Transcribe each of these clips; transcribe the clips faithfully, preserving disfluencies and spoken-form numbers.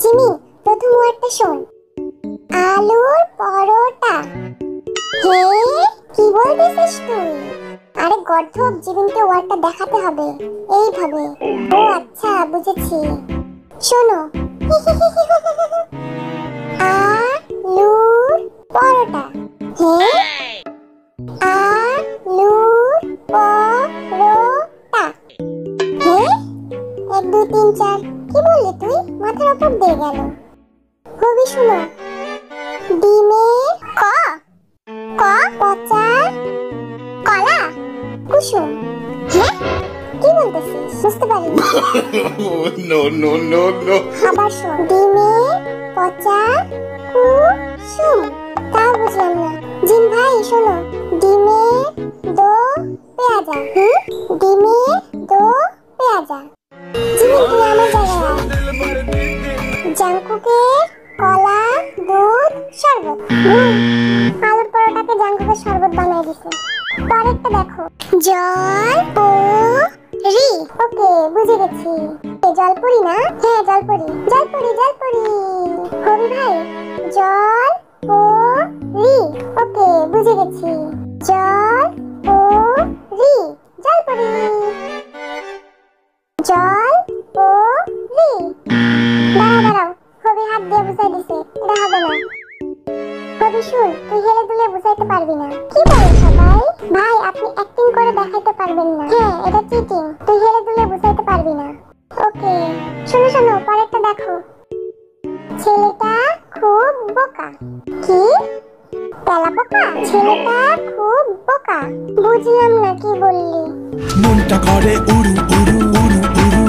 Jimmy, প্রথম ওয়ার্ডটা শোন, আলুর পরোটা। হে, কি বলছিস তুই? আরে গর্ধব, জিমিনকে ওয়ার্ডটা দেখাতে হবে এইভাবে। ও আচ্ছা, বুঝেছি। শোনো, আলুর পরোটা। হে, আলুর পরোটা। হে, এক দুই তিন চার, কি বললি তুই? মাথার উপর দিয়ে গেল। কবি শুনো, ডিমের ক, ক পচা কলা, কুসুম। হ্যাঁ, কি বলতেছিস? বুঝতে পারিনি। No no no no. আবার শোন, ডিমের পচা কুসুম। তা বুঝলাম না। জিম ভাই শোনো, ডিমের দো পেঁয়াজা। হুম, ডিমের দো পেঁয়াজা। জিমি, তুমি আমার জায়গায়। জাঙ্কুকের কলা দুধ শরবত। আলুর পরোটাকে জাঙ্কুকের শরবত বানাই দিছে। পরেরটা দেখো, জল পুরি। ওকে, বুঝে গেছি, জলপুরি না? হ্যাঁ, জলপুরি জলপুরি জলপুরি। কবি ভাই, জল পুরি। ওকে, বুঝে গেছি, জল পুরি জলপুরি জল পুরি। ছেলেটা খুব বোকা। কি তেলা বোকা? ছেলেটা খুব বোকা। বুঝলাম না কি বললি। মনটা করে উড়ু উড়ু উড়ু উড়ু।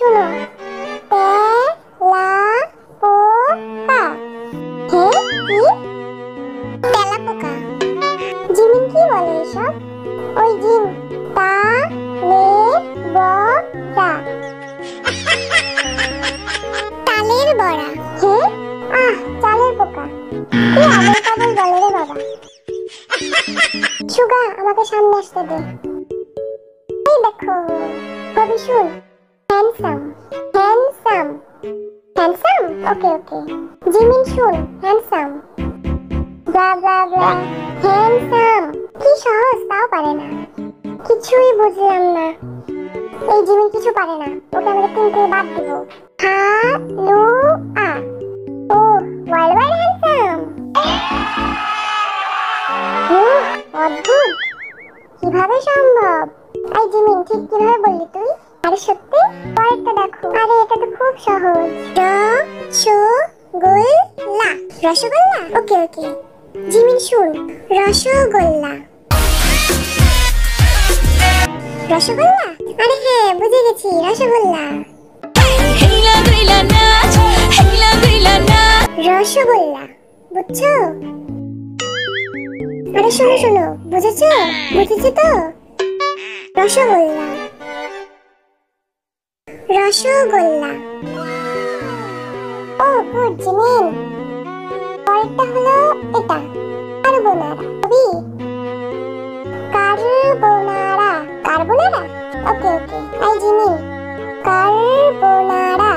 শোনো, আমাকে সামনে আসতে দে। এই দেখো, কবি শুন, handsome handsome handsome. Okay okay. Jimin শুন, handsome blah blah blah handsome. কি সহজ, তাও পারে না। কিছুই বুঝলাম না। এই জিমিন কিছু পারে না, ওকে আমরা তিনটে বাদ দিব। হা লু আ। ও ওয়াইল ওয়াইল হ্যান্ডসাম। অদ্ভুত, কিভাবে সম্ভব? এই জিমিন, ঠিক কিভাবে বললি তুই? আরে সত্যি। পরেরটা দেখো, আরে এটা তো খুব সহজ। Rasgulla rasgulla. Okay okay. Jimin শুন, রসগোল্লা রসগোল্লা। আরে হ্যাঁ, বুঝে গেছি, রসগোল্লা রসগোল্লা। বুঝছো? আরে শোনো শোনো, বুঝেছো? বুঝেছি তো, রসগোল্লা রসগোল্লা। ও গুড জিমিন। পরেরটা হলো এটা, কার্বোনারা। কবি, কার্বোনারা কার্বোনারা। Okay okay. আই জিমিন, কার্বোনারা।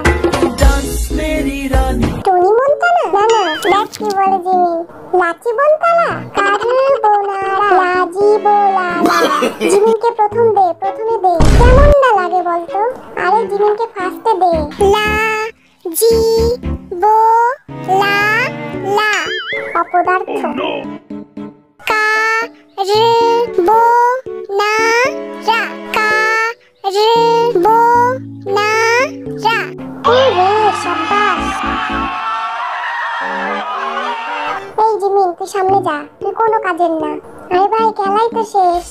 Tony Montana? না না, দেখ কি বলে জিমিন, লাচি বন্তানা। জিমিনকে প্রথম দে, প্রথমে দে। কেমনটা লাগে বলতো? আরে জিমিনকে ফার্স্টে দে। লা জি বো লা লা, অপদার্থ। কা রে বো না রা, কা রে বো না রা। ওরে শাবাশ। এই জিমিন, তুই সামনে যা, তুই কোনো কাজের না। আরে ভাই, খেলাই তো শেষ।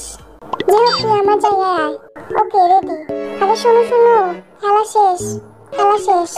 আমার জায়গায় আয়। Okay, ready? আরে শোনো শোনো, খেলা শেষ খেলা শেষ।